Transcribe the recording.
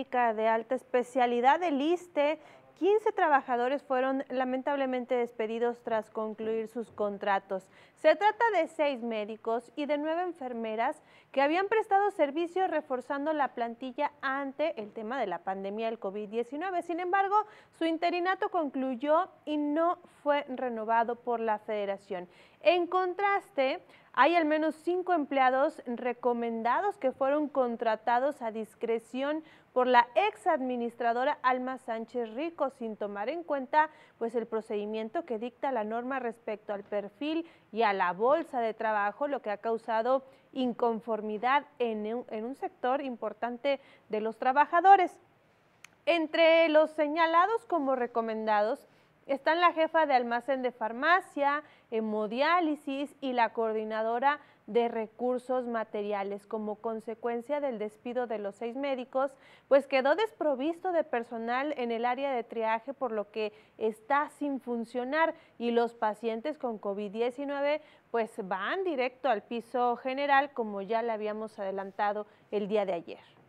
médica de alta especialidad del ISSSTE, 15 trabajadores fueron lamentablemente despedidos tras concluir sus contratos. Se trata de 6 médicos y de 9 enfermeras que habían prestado servicio reforzando la plantilla ante el tema de la pandemia del COVID-19. Sin embargo, su interinato concluyó y no fue renovado por la Federación. En contraste, hay al menos 5 empleados recomendados que fueron contratados a discreción por la exadministradora Alma Sánchez Rico, sin tomar en cuenta pues el procedimiento que dicta la norma respecto al perfil y a la bolsa de trabajo, lo que ha causado inconformidad en un sector importante de los trabajadores. Entre los señalados como recomendados están la jefa de almacén de farmacia, hemodiálisis y la coordinadora de recursos materiales. Como consecuencia del despido de los 6 médicos, pues quedó desprovisto de personal en el área de triaje, por lo que está sin funcionar, y los pacientes con COVID-19 pues van directo al piso general, como ya le habíamos adelantado el día de ayer.